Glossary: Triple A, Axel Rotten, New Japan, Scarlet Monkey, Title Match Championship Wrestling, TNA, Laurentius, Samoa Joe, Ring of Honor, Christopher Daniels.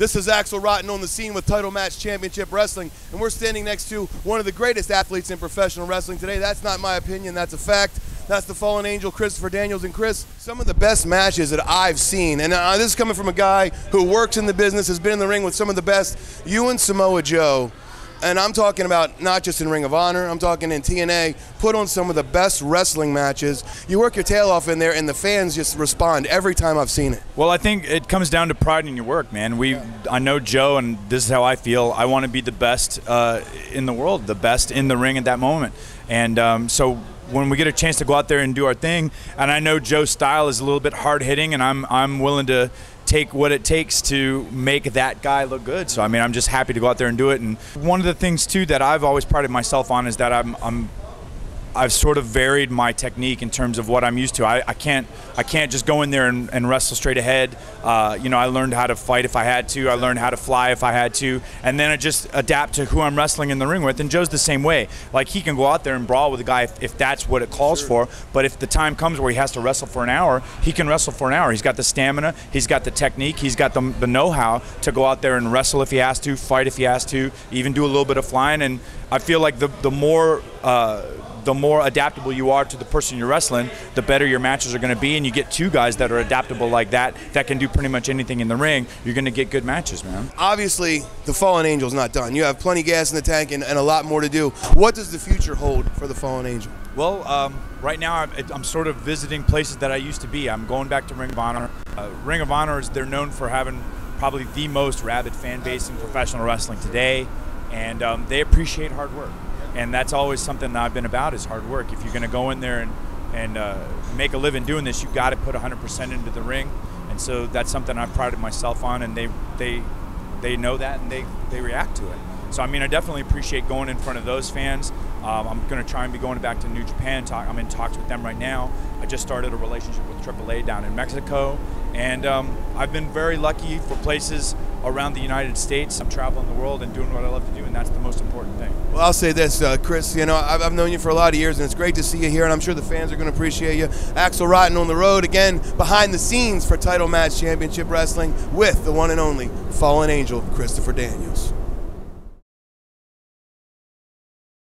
This is Axel Rotten on the scene with Title Match Championship Wrestling, and we're standing next to one of the greatest athletes in professional wrestling today. That's not my opinion, that's a fact. That's the Fallen Angel, Christopher Daniels. And Chris, some of the best matches that I've seen, and this is coming from a guy who works in the business, has been in the ring with some of the best, you and Samoa Joe, and I'm talking about not just in Ring of Honor, I'm talking in TNA, put on some of the best wrestling matches. You work your tail off in there, and the fans just respond every time I've seen it. Well, I think it comes down to pride in your work, man. I know Joe, and this is how I feel. I want to be the best in the world, the best in the ring at that moment. And so when we get a chance to go out there and do our thing, and I know Joe's style is a little bit hard-hitting, and I'm willing to take what it takes to make that guy look good. So, I mean, I'm just happy to go out there and do it. And one of the things, too, that I've always prided myself on is that I've sort of varied my technique in terms of what I'm used to. I can't just go in there and wrestle straight ahead. You know, I learned how to fight if I had to. I learned how to fly if I had to. And then I just adapt to who I'm wrestling in the ring with. And Joe's the same way. Like, he can go out there and brawl with a guy if that's what it calls for. But if the time comes where he has to wrestle for an hour, he can wrestle for an hour. He's got the stamina. He's got the technique. He's got the know-how to go out there and wrestle if he has to, fight if he has to, even do a little bit of flying. And I feel like the more adaptable you are to the person you're wrestling, the better your matches are going to be, and you get two guys that are adaptable like that, that can do pretty much anything in the ring, you're going to get good matches, man. Obviously, the Fallen Angel's not done. You have plenty of gas in the tank and a lot more to do. What does the future hold for the Fallen Angel? Well, right now I'm sort of visiting places that I used to be. I'm going back to Ring of Honor. Ring of Honor, they're known for having probably the most rabid fan base in professional wrestling today, and they appreciate hard work. And that's always something that I've been about, is hard work. If you're going to go in there and make a living doing this, you've got to put 100% into the ring. And so that's something I've prided myself on, and they know that, and they react to it. So, I mean, I definitely appreciate going in front of those fans. I'm going to try and be going back to New Japan. I'm in talks with them right now. I just started a relationship with Triple A down in Mexico. And I've been very lucky for places around the United States. I'm traveling the world and doing what I love to do, and that's the most important thing. Well, I'll say this, Chris, you know, I've known you for a lot of years, and it's great to see you here, and I'm sure the fans are going to appreciate you. Axel Rotten on the road, again, behind the scenes for Title Match Championship Wrestling with the one and only Fallen Angel, Christopher Daniels.